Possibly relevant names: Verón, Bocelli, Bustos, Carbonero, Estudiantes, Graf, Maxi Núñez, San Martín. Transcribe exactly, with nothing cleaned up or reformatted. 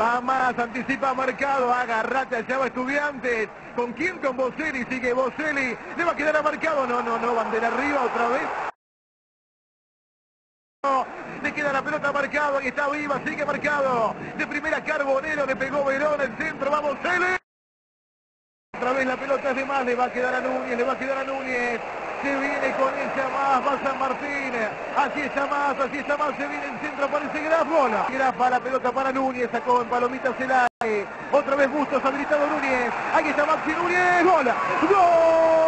Va más, anticipa marcado, agarrate al chavo Estudiantes. ¿Con quién? Con Bocelli, sigue Bocelli. ¿Le va a quedar a marcado? No, no, no, bandera arriba otra vez. No, le queda la pelota marcado, y está viva, sigue marcado. De primera Carbonero, le pegó Verón, el centro, va Bocelli. Otra vez la pelota es de más, le va a quedar a Núñez, le va a quedar a Núñez. Se viene con esa más, va San Martín. Así está más, así está más, se viene el centro, aparece Graf, bola. Graf para la pelota para Núñez, sacó en palomita Celay. Otra vez Bustos, habilitado Núñez. Aquí está Maxi Núñez, bola. ¡Gol!